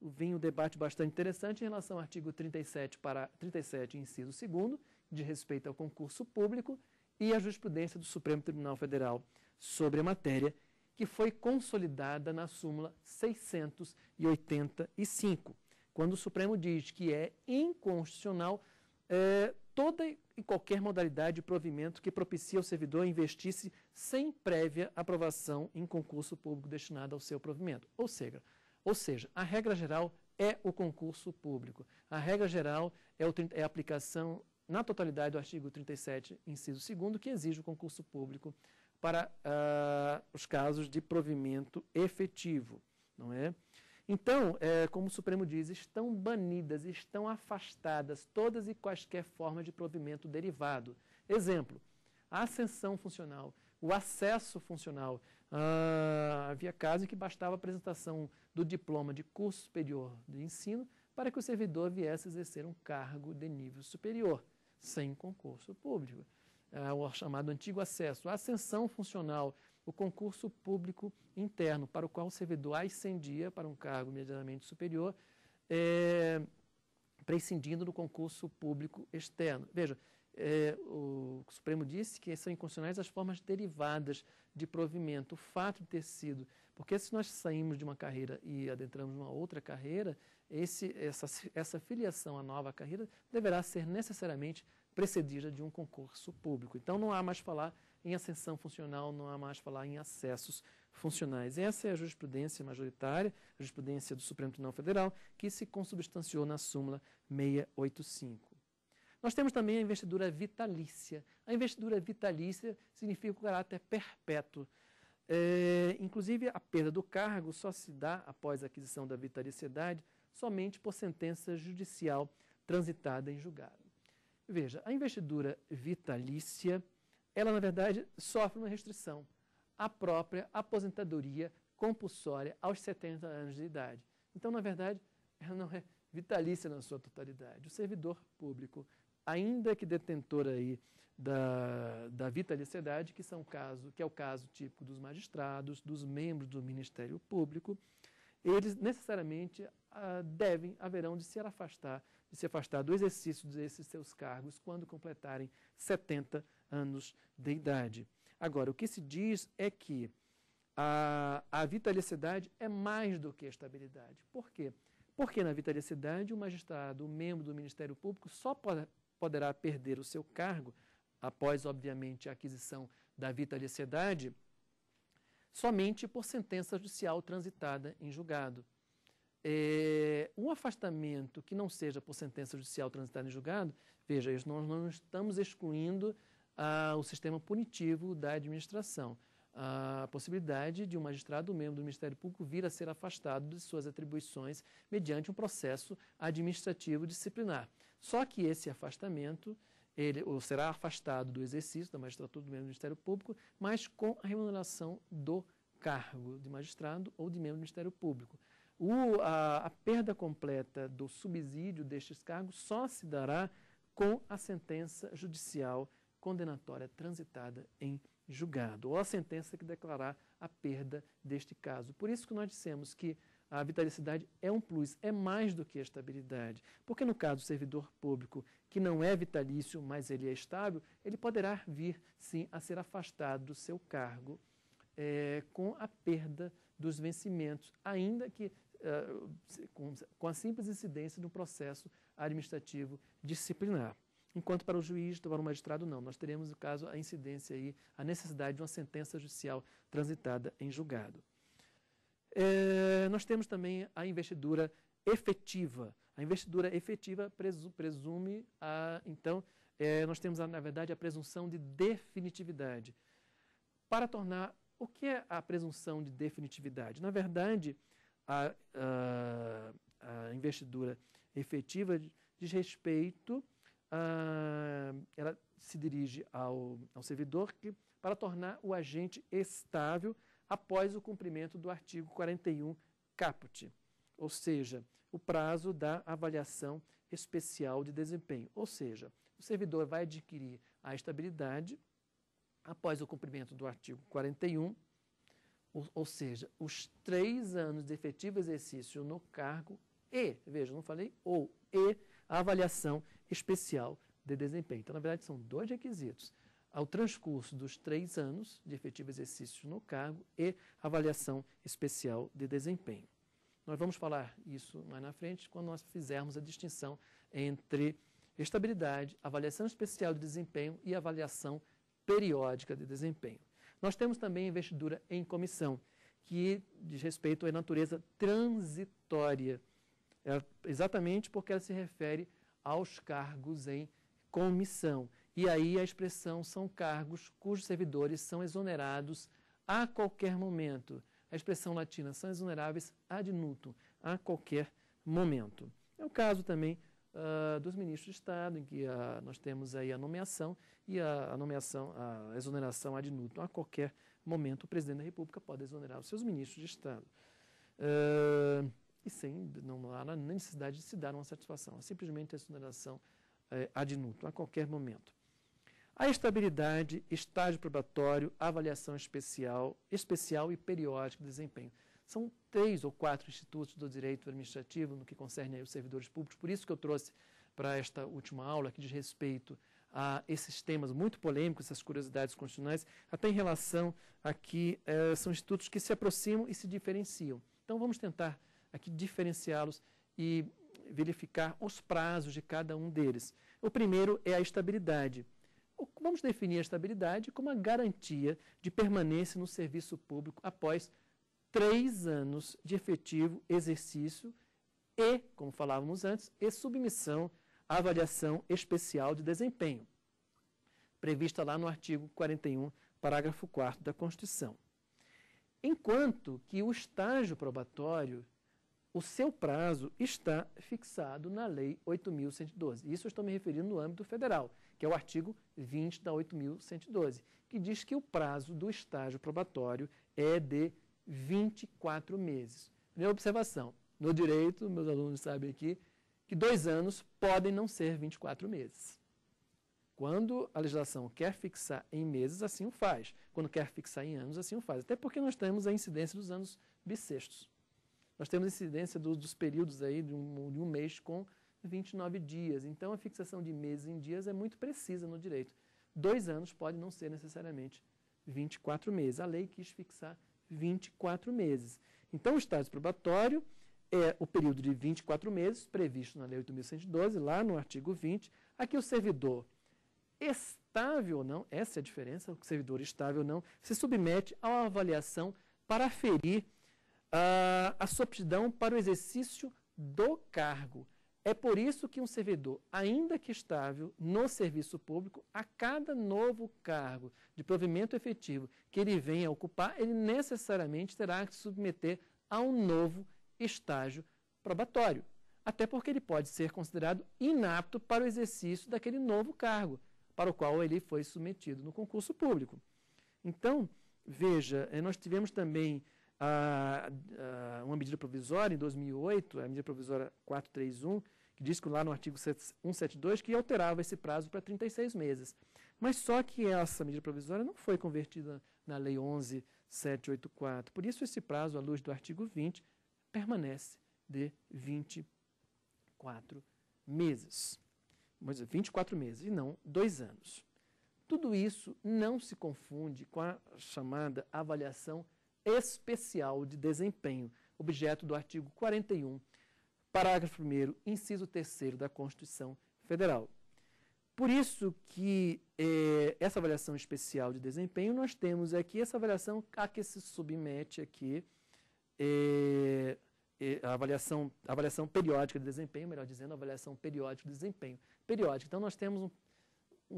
vem um debate bastante interessante em relação ao artigo trinta e sete, para... trinta e sete inciso segundo, de respeito ao concurso público, e a jurisprudência do Supremo Tribunal Federal sobre a matéria, que foi consolidada na súmula seiscentos e oitenta e cinco, quando o Supremo diz que é inconstitucional é, toda e qualquer modalidade de provimento que propicia ao servidor investir-se sem prévia aprovação em concurso público destinado ao seu provimento. Ou seja, ou seja, a regra geral é o concurso público. A regra geral é, o, é a aplicação na totalidade do artigo trinta e sete, inciso segundo, que exige o concurso público para uh, os casos de provimento efetivo, não é? Então, é, como o Supremo diz, estão banidas, estão afastadas todas e quaisquer formas de provimento derivado. Exemplo, a ascensão funcional, o acesso funcional. Ah, havia casos em que bastava a apresentação do diploma de curso superior de ensino para que o servidor viesse a exercer um cargo de nível superior, sem concurso público. Ah, o chamado antigo acesso, a ascensão funcional, o concurso público interno, para o qual o servidor ascendia para um cargo imediatamente superior, é, prescindindo do concurso público externo. Veja, é, o Supremo disse que são inconstitucionais as formas derivadas de provimento, o fato de ter sido, porque se nós saímos de uma carreira e adentramos numa outra carreira, esse, essa, essa filiação à nova carreira deverá ser necessariamente precedida de um concurso público. Então, não há mais falar em ascensão funcional, não há mais falar em acessos funcionais. Essa é a jurisprudência majoritária, a jurisprudência do Supremo Tribunal Federal, que se consubstanciou na súmula seiscentos e oitenta e cinco. Nós temos também a investidura vitalícia. A investidura vitalícia significa o caráter perpétuo. É, inclusive, a perda do cargo só se dá, após a aquisição da vitaliciedade, somente por sentença judicial transitada em julgado. Veja, a investidura vitalícia, ela, na verdade, sofre uma restrição, a própria aposentadoria compulsória aos setenta anos de idade. Então, na verdade, ela não é vitalícia na sua totalidade. O servidor público, ainda que detentor aí da, da vitaliciedade, que, são caso, que é o caso típico dos magistrados, dos membros do Ministério Público, eles necessariamente ah, devem, haverão de se afastar, de se afastar do exercício desses seus cargos quando completarem setenta anos de idade. Agora, o que se diz é que a, a vitaliciedade é mais do que a estabilidade. Por quê? Porque na vitaliciedade o magistrado, o membro do Ministério Público, só pode, poderá perder o seu cargo, após, obviamente, a aquisição da vitaliciedade, somente por sentença judicial transitada em julgado. É, um afastamento que não seja por sentença judicial transitada em julgado, veja, nós não estamos excluindo ah, o sistema punitivo da administração. a possibilidade de um magistrado ou membro do Ministério Público vir a ser afastado de suas atribuições mediante um processo administrativo disciplinar. Só que esse afastamento, ele ou será afastado do exercício da magistratura do membro do Ministério Público, mas com a remuneração do cargo de magistrado ou de membro do Ministério Público. O, a, a perda completa do subsídio destes cargos só se dará com a sentença judicial condenatória transitada em julgado, ou a sentença que declarar a perda deste caso. Por isso que nós dissemos que a vitalicidade é um plus, é mais do que a estabilidade, porque no caso do servidor público, que não é vitalício, mas ele é estável, ele poderá vir, sim, a ser afastado do seu cargo é, com a perda dos vencimentos, ainda que uh, com, com a simples incidência de um processo administrativo disciplinar. Enquanto para o juiz, para o magistrado, não. Nós teremos, no caso, a incidência aí, a necessidade de uma sentença judicial transitada em julgado. É, nós temos também a investidura efetiva. A investidura efetiva presume, a, então, é, nós temos, na verdade, a presunção de definitividade. Para tornar, o que é a presunção de definitividade? Na verdade, a, a, a investidura efetiva diz respeito... Ah, ela se dirige ao, ao servidor que, para tornar o agente estável após o cumprimento do artigo quarenta e um caput, ou seja, o prazo da avaliação especial de desempenho. Ou seja, o servidor vai adquirir a estabilidade após o cumprimento do artigo quarenta e um, ou, ou seja, os três anos de efetivo exercício no cargo e, veja, não falei ou, e a avaliação especial de desempenho. Então, na verdade, são dois requisitos. Ao transcurso dos três anos de efetivo exercício no cargo e avaliação especial de desempenho. Nós vamos falar isso mais na frente, quando nós fizermos a distinção entre estabilidade, avaliação especial de desempenho e avaliação periódica de desempenho. Nós temos também a investidura em comissão, que diz respeito à natureza transitória, é exatamente porque ela se refere aos cargos em comissão. E aí a expressão são cargos cujos servidores são exonerados a qualquer momento. A expressão latina são exoneráveis ad nutum, a qualquer momento. É o caso também uh, dos ministros de Estado, em que uh, nós temos aí a nomeação e a, a nomeação, a exoneração ad nutum. A qualquer momento o presidente da República pode exonerar os seus ministros de Estado. Uh, E sem, não há necessidade de se dar uma satisfação, é simplesmente a exoneração é, ad nutum, a qualquer momento. A estabilidade, estágio probatório, avaliação especial, especial e periódico de desempenho. São três ou quatro institutos do direito administrativo no que concerne aí os servidores públicos, por isso que eu trouxe para esta última aula, que diz respeito a esses temas muito polêmicos, essas curiosidades constitucionais, até em relação a que é, são institutos que se aproximam e se diferenciam. Então vamos tentar aqui diferenciá-los e verificar os prazos de cada um deles. O primeiro é a estabilidade. Vamos definir a estabilidade como a garantia de permanência no serviço público após três anos de efetivo exercício e, como falávamos antes, e submissão à avaliação especial de desempenho, prevista lá no artigo quarenta e um, parágrafo quarto da Constituição. Enquanto que o estágio probatório, o seu prazo está fixado na Lei oito mil cento e doze. Isso eu estou me referindo no âmbito federal, que é o artigo vinte da oito mil cento e doze, que diz que o prazo do estágio probatório é de vinte e quatro meses. Primeira observação, no direito, meus alunos sabem aqui, que dois anos podem não ser vinte e quatro meses. Quando a legislação quer fixar em meses, assim o faz. Quando quer fixar em anos, assim o faz. Até porque nós temos a incidência dos anos bissextos. Nós temos incidência do, dos períodos aí de um, de um mês com vinte e nove dias. Então, a fixação de meses em dias é muito precisa no direito. Dois anos pode não ser necessariamente vinte e quatro meses. A lei quis fixar vinte e quatro meses. Então, o estágio probatório é o período de vinte e quatro meses, previsto na Lei oito mil cento e doze, lá no artigo vinte. Aqui o servidor estável ou não, essa é a diferença, o servidor estável ou não, se submete a uma avaliação para aferir a aptidão para o exercício do cargo. É por isso que um servidor, ainda que estável no serviço público, a cada novo cargo de provimento efetivo que ele venha a ocupar, ele necessariamente terá que se submeter a um novo estágio probatório. Até porque ele pode ser considerado inapto para o exercício daquele novo cargo, para o qual ele foi submetido no concurso público. Então, veja, nós tivemos também ah, ah, uma medida provisória em dois mil e oito, a medida provisória quatrocentos e trinta e um, que diz que lá no artigo cento e setenta e dois, que alterava esse prazo para trinta e seis meses. Mas só que essa medida provisória não foi convertida na Lei onze mil setecentos e oitenta e quatro. Por isso, esse prazo, à luz do artigo vinte, permanece de vinte e quatro meses. Mas vinte e quatro meses e não dois anos. Tudo isso não se confunde com a chamada avaliação especial de desempenho, objeto do artigo quarenta e um, parágrafo primeiro, inciso terceiro da Constituição Federal. Por isso que eh, essa avaliação especial de desempenho, nós temos aqui essa avaliação a que se submete aqui, eh, A avaliação, a avaliação periódica de desempenho, melhor dizendo, a avaliação periódica de desempenho. Periódica. Então, nós temos um,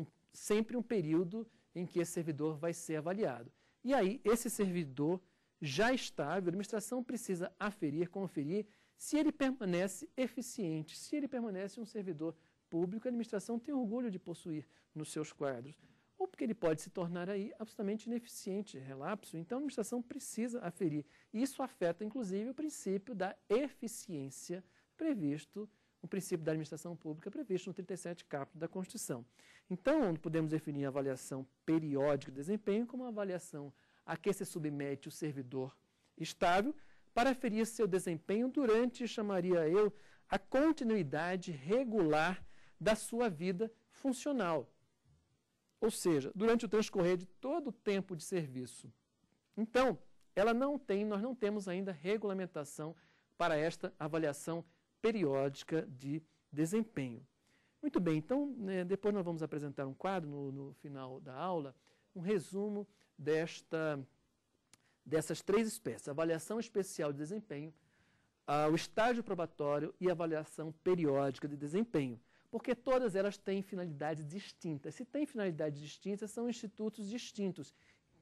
um, sempre um período em que esse servidor vai ser avaliado. E aí, esse servidor já estável, a administração precisa aferir, conferir, se ele permanece eficiente, se ele permanece um servidor público, a administração tem orgulho de possuir nos seus quadros, ou porque ele pode se tornar aí absolutamente ineficiente, relapso. Então, a administração precisa aferir. Isso afeta, inclusive, o princípio da eficiência previsto, o princípio da administração pública previsto no trinta e sete caput da Constituição. Então, podemos definir a avaliação periódica de desempenho como a avaliação a que se submete o servidor estável para aferir seu desempenho durante, chamaria eu, a continuidade regular da sua vida funcional. Ou seja, durante o transcorrer de todo o tempo de serviço. Então, ela não tem, nós não temos ainda regulamentação para esta avaliação periódica de desempenho. Muito bem, então, né, depois nós vamos apresentar um quadro no, no final da aula, um resumo desta, dessas três espécies, avaliação especial de desempenho, a, o estágio probatório e a avaliação periódica de desempenho. Porque todas elas têm finalidades distintas. Se têm finalidades distintas, são institutos distintos,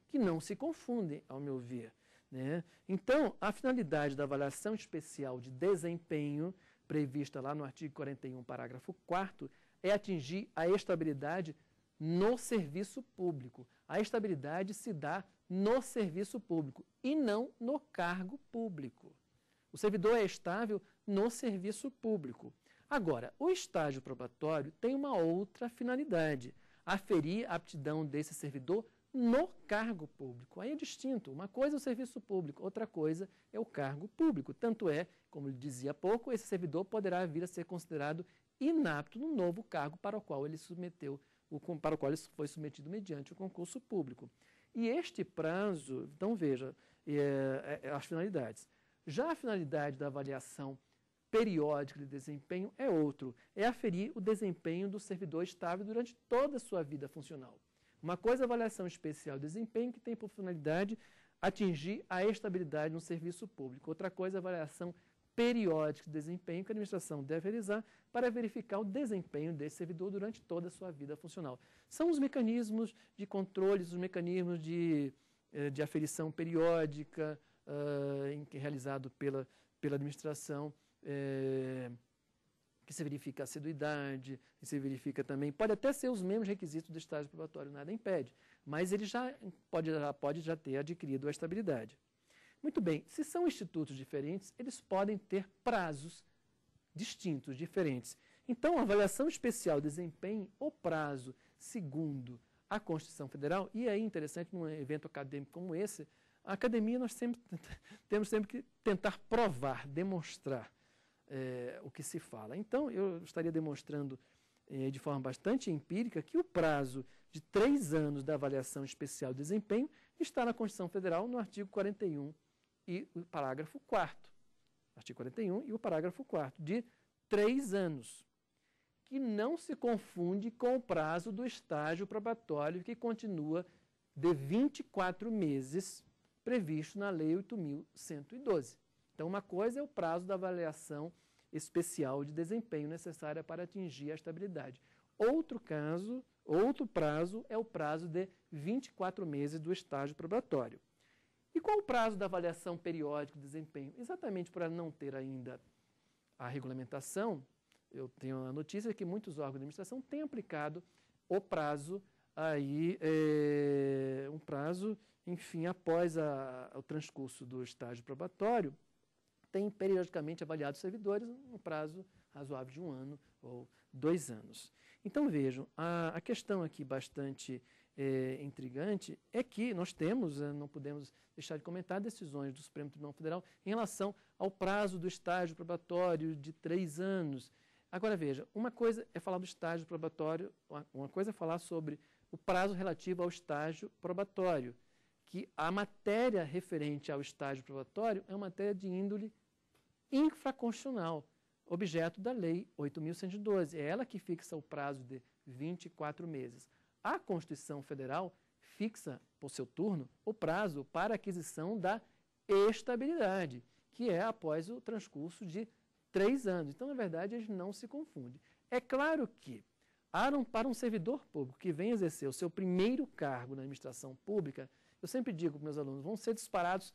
que não se confundem, ao meu ver, né? Então, a finalidade da avaliação especial de desempenho, prevista lá no artigo quarenta e um, parágrafo quarto, é atingir a estabilidade no serviço público. A estabilidade se dá no serviço público e não no cargo público. O servidor é estável no serviço público. Agora, o estágio probatório tem uma outra finalidade, aferir a aptidão desse servidor no cargo público. Aí é distinto, uma coisa é o serviço público, outra coisa é o cargo público. Tanto é, como eu dizia há pouco, esse servidor poderá vir a ser considerado inapto no novo cargo para o qual ele submeteu, para o qual ele foi submetido mediante o concurso público. E este prazo, então veja, é, é, as finalidades. Já a finalidade da avaliação periódico de desempenho é outro, é aferir o desempenho do servidor estável durante toda a sua vida funcional. Uma coisa é a avaliação especial de desempenho, que tem por finalidade atingir a estabilidade no serviço público. Outra coisa é a avaliação periódica de desempenho, que a administração deve realizar para verificar o desempenho desse servidor durante toda a sua vida funcional. São os mecanismos de controles, os mecanismos de, de aferição periódica uh, em que é realizado pela, pela administração, É, que se verifica a assiduidade, que se verifica também, pode até ser os mesmos requisitos do estágio probatório, nada impede, mas ele já pode, já pode já ter adquirido a estabilidade. Muito bem, se são institutos diferentes, eles podem ter prazos distintos, diferentes. Então, a avaliação especial de desempenho, o prazo, segundo a Constituição Federal, e é interessante, num evento acadêmico como esse, a academia nós sempre, temos sempre que tentar provar, demonstrar, É, o que se fala. Então, eu estaria demonstrando é, de forma bastante empírica que o prazo de três anos da avaliação especial de desempenho está na Constituição Federal no artigo quarenta e um e o parágrafo quarto. Artigo quarenta e um e o parágrafo quarto, de três anos, que não se confunde com o prazo do estágio probatório que continua de vinte e quatro meses previsto na Lei oito mil cento e doze. Então, uma coisa é o prazo da avaliação especial de desempenho necessária para atingir a estabilidade. Outro caso, outro prazo é o prazo de vinte e quatro meses do estágio probatório. E qual o prazo da avaliação periódica de desempenho? Exatamente por não ter ainda a regulamentação, eu tenho a notícia que muitos órgãos de administração têm aplicado o prazo aí, é, um prazo, enfim, após a, o transcurso do estágio probatório, tem periodicamente avaliado os servidores no prazo razoável de um ano ou dois anos. Então, vejam, a, a questão aqui bastante é, intrigante é que nós temos, não podemos deixar de comentar, decisões do Supremo Tribunal Federal em relação ao prazo do estágio probatório de três anos. Agora, veja, uma coisa é falar do estágio probatório, uma coisa é falar sobre o prazo relativo ao estágio probatório, que a matéria referente ao estágio probatório é uma matéria de índole infraconstitucional, objeto da Lei oito mil cento e doze. É ela que fixa o prazo de vinte e quatro meses. A Constituição Federal fixa, por seu turno, o prazo para aquisição da estabilidade, que é após o transcurso de três anos. Então, na verdade, eles não se confundem. É claro que, para um servidor público que vem exercer o seu primeiro cargo na administração pública, eu sempre digo para os meus alunos, vão ser disparados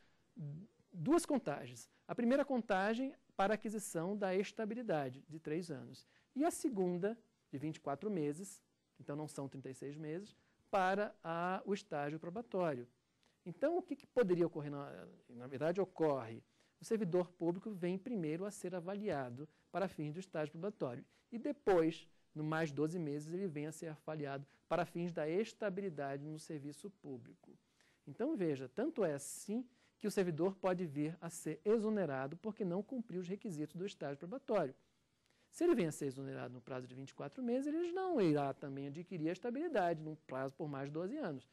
duas contagens. A primeira contagem para aquisição da estabilidade, de três anos. E a segunda, de vinte e quatro meses, então não são trinta e seis meses, para a, o estágio probatório. Então, o que, que poderia ocorrer? Na, na verdade, ocorre. O servidor público vem primeiro a ser avaliado para fins do estágio probatório. E depois, no mais doze meses, ele vem a ser avaliado para fins da estabilidade no serviço público. Então, veja, tanto é assim que o servidor pode vir a ser exonerado porque não cumpriu os requisitos do estágio probatório. Se ele vem a ser exonerado no prazo de vinte e quatro meses, ele não irá também adquirir a estabilidade num prazo por mais de doze anos,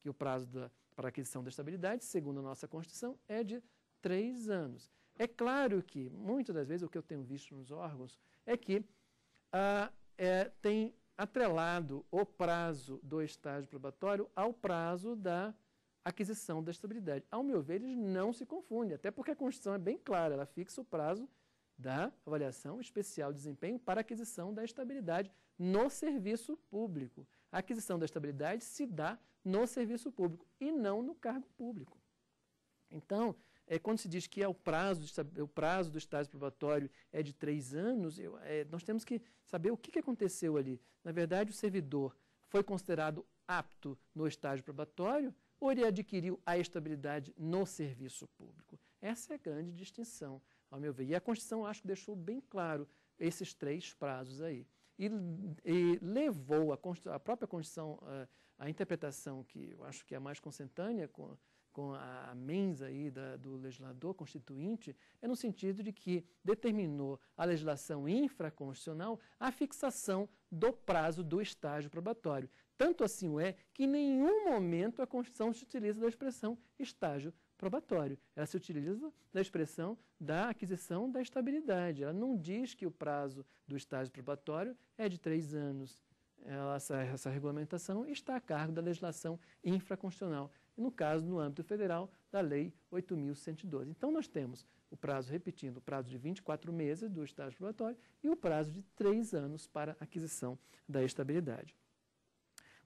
que o prazo da, para aquisição da estabilidade, segundo a nossa Constituição, é de três anos. É claro que, muitas das vezes, o que eu tenho visto nos órgãos é que ah, é, tem atrelado o prazo do estágio probatório ao prazo da aquisição da estabilidade. Ao meu ver, eles não se confundem, até porque a Constituição é bem clara, ela fixa o prazo da avaliação especial de desempenho para aquisição da estabilidade no serviço público. A aquisição da estabilidade se dá no serviço público e não no cargo público. Então, é, quando se diz que é o, prazo, o prazo do estágio probatório é de três anos, eu, é, nós temos que saber o que, que aconteceu ali. Na verdade, o servidor foi considerado apto no estágio probatório, ou ele adquiriu a estabilidade no serviço público? Essa é a grande distinção, ao meu ver. E a Constituição, acho que deixou bem claro esses três prazos aí. E, e levou a, a própria Constituição, a, a interpretação que eu acho que é mais consentânea com, com a, a mens aí da, do legislador constituinte, é no sentido de que determinou a legislação infraconstitucional a fixação do prazo do estágio probatório. Tanto assim é que em nenhum momento a Constituição se utiliza da expressão estágio probatório. Ela se utiliza da expressão da aquisição da estabilidade. Ela não diz que o prazo do estágio probatório é de três anos. Ela, essa, essa regulamentação está a cargo da legislação infraconstitucional. E no caso, no âmbito federal, da Lei oito mil cento e doze. Então, nós temos o prazo, repetindo, o prazo de vinte e quatro meses do estágio probatório e o prazo de três anos para aquisição da estabilidade.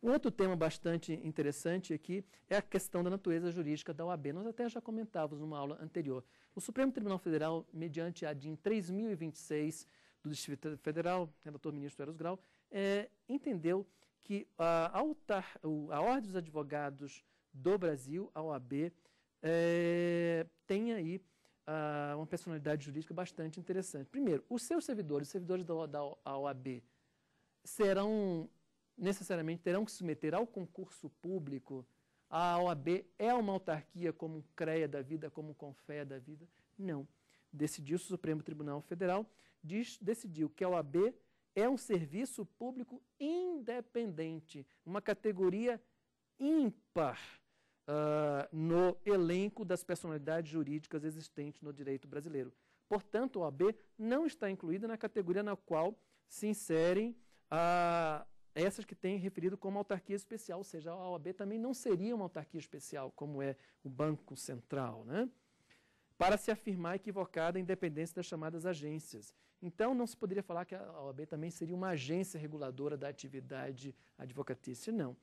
Um outro tema bastante interessante aqui é a questão da natureza jurídica da O A B. Nós até já comentávamos numa aula anterior. O Supremo Tribunal Federal, mediante a A D I três mil e vinte e seis do Distrito Federal, relator ministro Eros Grau, é, entendeu que a, a, a Ordem dos Advogados do Brasil, a O A B, é, tem aí a, uma personalidade jurídica bastante interessante. Primeiro, os seus servidores, os servidores da, da O A B, serão... necessariamente terão que se submeter ao concurso público. A O A B é uma autarquia como um CREA da vida, como um CONFEA da vida? Não. Decidiu o Supremo Tribunal Federal, diz, decidiu que a O A B é um serviço público independente, uma categoria ímpar uh, no elenco das personalidades jurídicas existentes no direito brasileiro. Portanto, a O A B não está incluída na categoria na qual se inserem a uh, essas que têm referido como autarquia especial, ou seja, a O A B também não seria uma autarquia especial, como é o Banco Central, né? para se afirmar equivocada a independência das chamadas agências. Então, não se poderia falar que a O A B também seria uma agência reguladora da atividade advocatícia, não.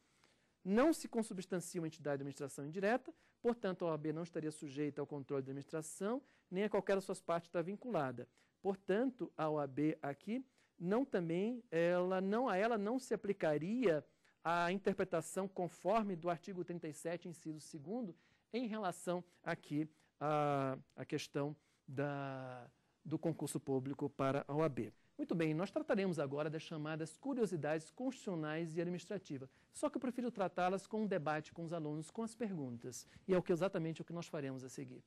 Não se consubstancia uma entidade de administração indireta, portanto, a O A B não estaria sujeita ao controle da administração, nem a qualquer das suas partes está vinculada. Portanto, a O A B aqui, não também, ela não, a ela não se aplicaria a interpretação conforme do artigo trinta e sete, inciso segundo, em relação aqui à, à questão da, do concurso público para a O A B. Muito bem, nós trataremos agora das chamadas curiosidades constitucionais e administrativas, só que eu prefiro tratá-las com um debate com os alunos, com as perguntas, e é o que, exatamente o que nós faremos a seguir.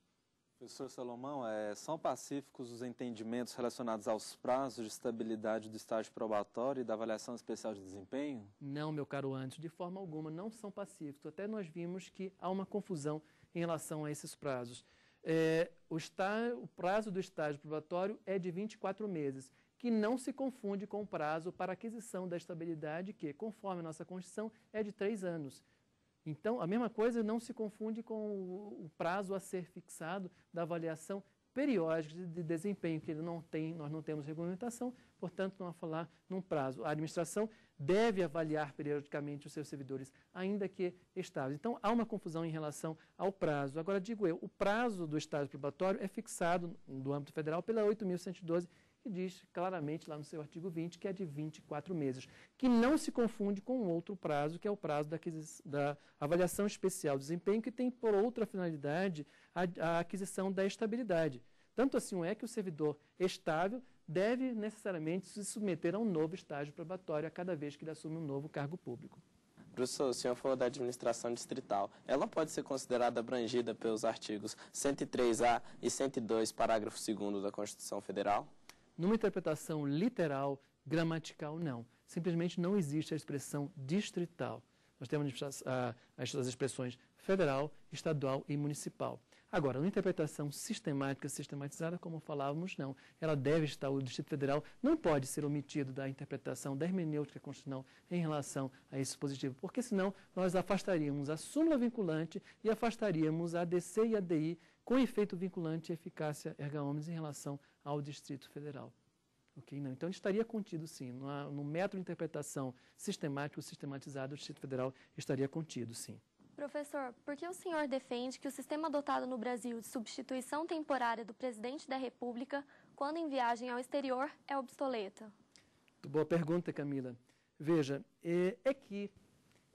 Professor Salomão, é, são pacíficos os entendimentos relacionados aos prazos de estabilidade do estágio probatório e da avaliação especial de desempenho? Não, meu caro Anderson, de forma alguma, não são pacíficos. Até nós vimos que há uma confusão em relação a esses prazos. É, o, está, o prazo do estágio probatório é de vinte e quatro meses. Que não se confunde com o prazo para aquisição da estabilidade, que, conforme a nossa Constituição, é de três anos. Então, a mesma coisa não se confunde com o prazo a ser fixado da avaliação periódica de desempenho, que ele não tem, nós não temos regulamentação, portanto, não há falar num prazo. A administração deve avaliar periodicamente os seus servidores, ainda que estáveis. Então, há uma confusão em relação ao prazo. Agora, digo eu, o prazo do estágio probatório é fixado, no âmbito federal, pela oito mil cento e doze, que diz claramente lá no seu artigo vinte que é de vinte e quatro meses, que não se confunde com outro prazo, que é o prazo da, da avaliação especial de desempenho, que tem por outra finalidade a, a aquisição da estabilidade. Tanto assim é que o servidor estável deve necessariamente se submeter a um novo estágio probatório a cada vez que ele assume um novo cargo público. Professor, o senhor falou da administração distrital. Ela pode ser considerada abrangida pelos artigos cento e três A e cento e dois, parágrafo segundo da Constituição Federal? Numa interpretação literal, gramatical, não. Simplesmente não existe a expressão distrital. Nós temos as expressões federal, estadual e municipal. Agora, numa interpretação sistemática, sistematizada, como falávamos, não. Ela deve estar, o Distrito Federal não pode ser omitido da interpretação da hermenêutica constitucional em relação a esse dispositivo, porque senão nós afastaríamos a súmula vinculante e afastaríamos a A D C e a ADI com efeito vinculante e eficácia erga omnes em relação ao Distrito Federal. Okay? Não, então, estaria contido, sim. No, no método de interpretação sistemático, sistematizado, o Distrito Federal estaria contido, sim. Professor, por que o senhor defende que o sistema adotado no Brasil de substituição temporária do presidente da República, quando em viagem ao exterior, é obsoleta? Boa pergunta, Camila. Veja, é, é que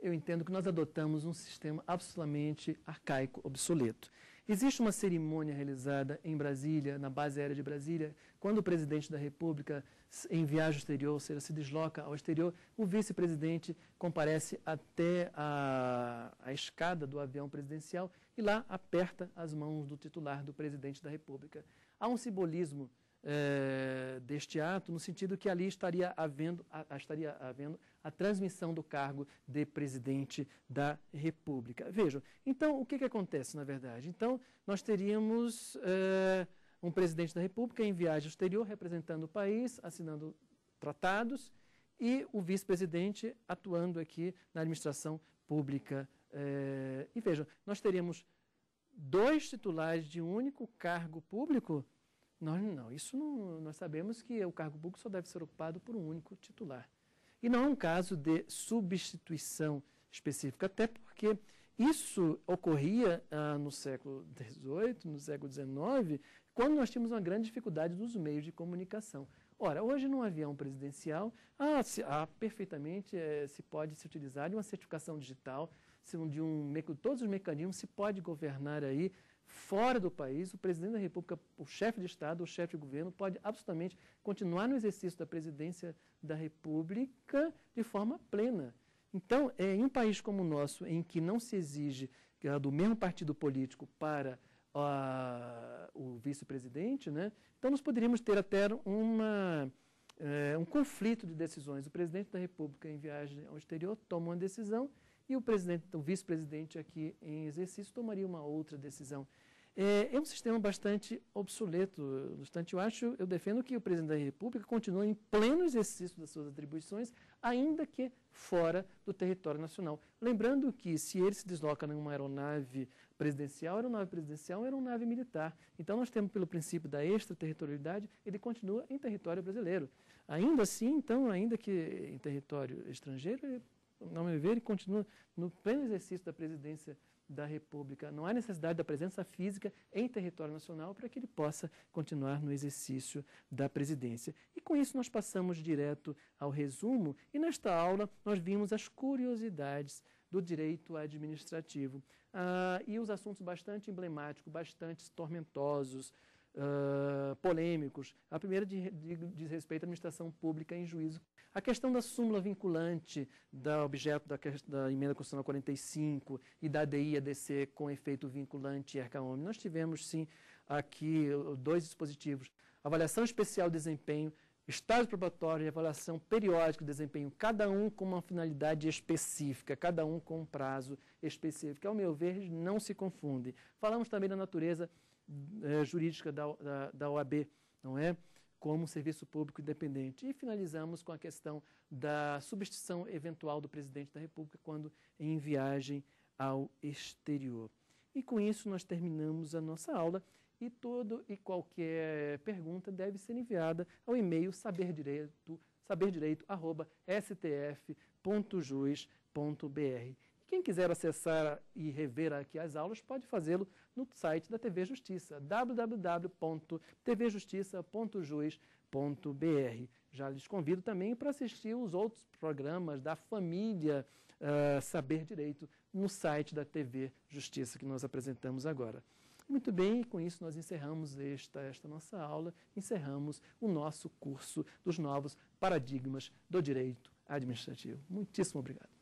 eu entendo que nós adotamos um sistema absolutamente arcaico, obsoleto. Existe uma cerimônia realizada em Brasília, na base aérea de Brasília, quando o presidente da República, em viagem exterior, ou seja, se desloca ao exterior, o vice-presidente comparece até a, a escada do avião presidencial e lá aperta as mãos do titular, do presidente da República. Há um simbolismo é, deste ato, no sentido que ali estaria havendo, a, estaria havendo a transmissão do cargo de presidente da República. Vejam, então, o que, que acontece, na verdade? Então, nós teríamos é, um presidente da República em viagem exterior, representando o país, assinando tratados, e o vice-presidente atuando aqui na administração pública. É, e vejam, nós teríamos dois titulares de um único cargo público. Nós, não, isso não, nós sabemos que o cargo público só deve ser ocupado por um único titular. E não é um caso de substituição específica, até porque isso ocorria ah, no século dezoito, no século dezenove, quando nós tínhamos uma grande dificuldade dos meios de comunicação. Ora, hoje, num avião presidencial, ah, se, ah, perfeitamente eh, se pode se utilizar de uma certificação digital, se, de um, todos os mecanismos se pode governar aí, fora do país, o presidente da República, o chefe de Estado, o chefe de governo, pode absolutamente continuar no exercício da presidência da República de forma plena. Então, é, em um país como o nosso, em que não se exige é, do mesmo partido político para a, o vice-presidente, né? Então nós poderíamos ter até uma, é, um conflito de decisões. O presidente da República, em viagem ao exterior, toma uma decisão, e o presidente, o vice-presidente aqui em exercício tomaria uma outra decisão. É, é um sistema bastante obsoleto. No obstante, eu acho, eu defendo que o presidente da República continue em pleno exercício das suas atribuições, ainda que fora do território nacional. Lembrando que se ele se desloca numa aeronave presidencial, aeronave presidencial é aeronave militar. Então nós temos pelo princípio da extraterritorialidade, ele continua em território brasileiro. Ainda assim, então, ainda que em território estrangeiro, ele, ao meu ver, ele continua no pleno exercício da presidência da República. Não há necessidade da presença física em território nacional para que ele possa continuar no exercício da presidência. E com isso nós passamos direto ao resumo e nesta aula nós vimos as curiosidades do direito administrativo ah, e os assuntos bastante emblemáticos, bastante tormentosos, Uh, polêmicos. A primeira de, de, diz respeito à administração pública em juízo. A questão da súmula vinculante da objeto da, da Emenda Constitucional quarenta e cinco e da A D I e A D C com efeito vinculante e erga omnes. Nós tivemos, sim, aqui dois dispositivos. Avaliação especial de desempenho, estágio probatório e avaliação periódica de desempenho, cada um com uma finalidade específica, cada um com um prazo específico. Ao meu ver, não se confunde. Falamos também da natureza jurídica da, da, da O A B, não é? Como serviço público independente. E finalizamos com a questão da substituição eventual do presidente da República quando em viagem ao exterior. E com isso nós terminamos a nossa aula e todo e qualquer pergunta deve ser enviada ao e-mail saberdireito, saberdireito arroba s t f ponto jus ponto b r. Quem quiser acessar e rever aqui as aulas, pode fazê-lo no site da T V Justiça, w w w ponto t v justiça ponto jus ponto b r. Já lhes convido também para assistir os outros programas da família uh, Saber Direito no site da T V Justiça, que nós apresentamos agora. Muito bem, e com isso nós encerramos esta, esta nossa aula, encerramos o nosso curso dos novos paradigmas do direito administrativo. Muitíssimo obrigado.